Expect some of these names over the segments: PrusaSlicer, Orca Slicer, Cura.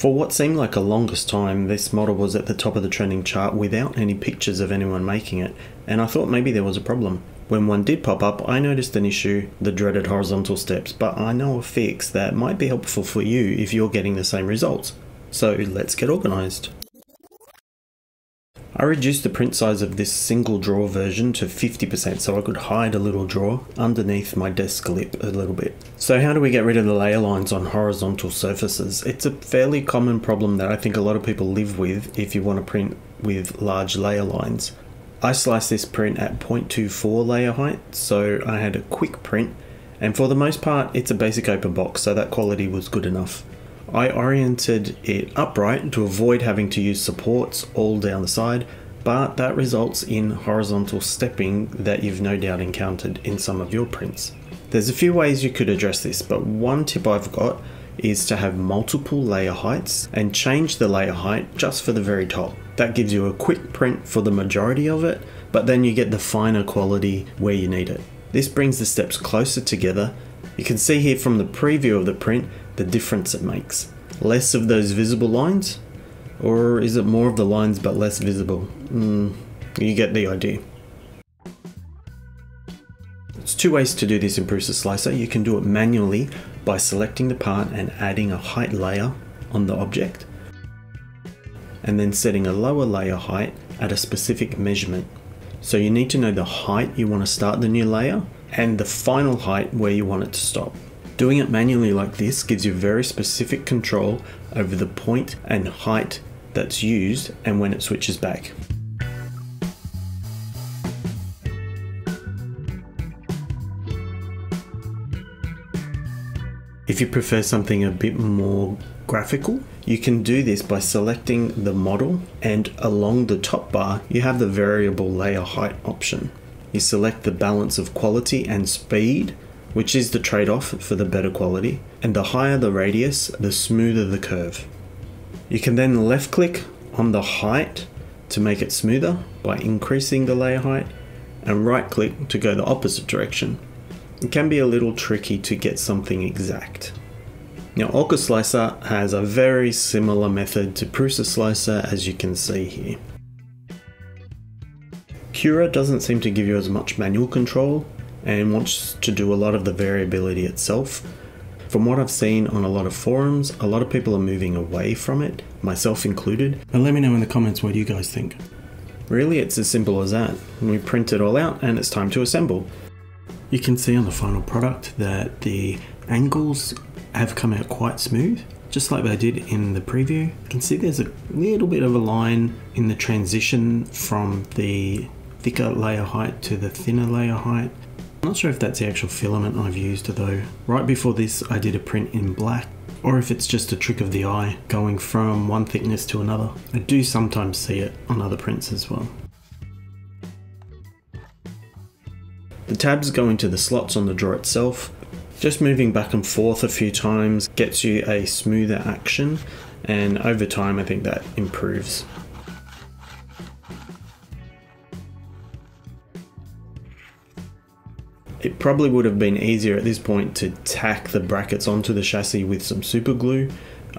For what seemed like a longest time, this model was at the top of the trending chart without any pictures of anyone making it, and I thought maybe there was a problem. When one did pop up, I noticed an issue, the dreaded horizontal steps, but I know a fix that might be helpful for you if you're getting the same results. So let's get organised. I reduced the print size of this single draw version to 50% so I could hide a little draw underneath my desk lip a little bit. So how do we get rid of the layer lines on horizontal surfaces? It's a fairly common problem that I think a lot of people live with if you want to print with large layer lines. I sliced this print at 0.24 layer height, so I had a quick print, and for the most part it's a basic open box, so that quality was good enough. I oriented it upright to avoid having to use supports all down the side, but that results in horizontal stepping that you've no doubt encountered in some of your prints. There's a few ways you could address this, but one tip I've got is to have multiple layer heights and change the layer height just for the very top. That gives you a quick print for the majority of it, but then you get the finer quality where you need it. This brings the steps closer together. You can see here from the preview of the print the difference it makes. Less of those visible lines, or is it more of the lines but less visible? You get the idea. There's two ways to do this in PrusaSlicer. You can do it manually by selecting the part and adding a height layer on the object, and then setting a lower layer height at a specific measurement. So you need to know the height you want to start the new layer and the final height where you want it to stop. Doing it manually like this gives you very specific control over the point and height that's used and when it switches back. If you prefer something a bit more graphical, you can do this by selecting the model, and along the top bar you have the variable layer height option. You select the balance of quality and speed, which is the trade-off for the better quality, and the higher the radius, the smoother the curve. You can then left-click on the height to make it smoother by increasing the layer height, and right-click to go the opposite direction. It can be a little tricky to get something exact. Now, Orca Slicer has a very similar method to PrusaSlicer, as you can see here. Cura doesn't seem to give you as much manual control and wants to do a lot of the variability itself. From what I've seen on a lot of forums, a lot of people are moving away from it, myself included. But let me know in the comments what you guys think. Really, it's as simple as that. We print it all out and it's time to assemble. You can see on the final product that the angles have come out quite smooth, just like they did in the preview. You can see there's a little bit of a line in the transition from the thicker layer height to the thinner layer height. I'm not sure if that's the actual filament I've used, though. Right before this, I did a print in black, or if it's just a trick of the eye, going from one thickness to another. I do sometimes see it on other prints as well. The tabs go into the slots on the draw itself. Just moving back and forth a few times gets you a smoother action, and over time I think that improves. It probably would have been easier at this point to tack the brackets onto the chassis with some super glue.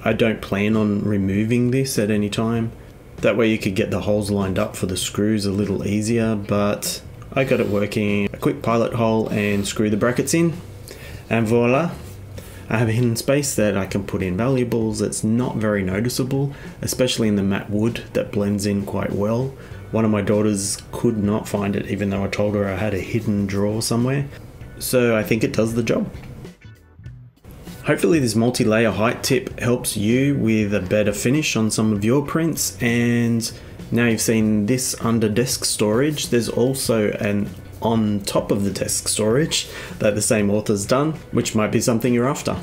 I don't plan on removing this at any time. That way you could get the holes lined up for the screws a little easier, but I got it working. A quick pilot hole and screw the brackets in, and voila! I have a hidden space that I can put in valuables. It's not very noticeable, especially in the matte wood that blends in quite well. One of my daughters could not find it, even though I told her I had a hidden drawer somewhere. So I think it does the job. Hopefully this multi-layer height tip helps you with a better finish on some of your prints. And now you've seen this under desk storage, there's also an on top of the desk storage that the same author's done, which might be something you're after.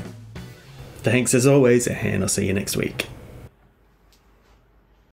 Thanks as always, and I'll see you next week.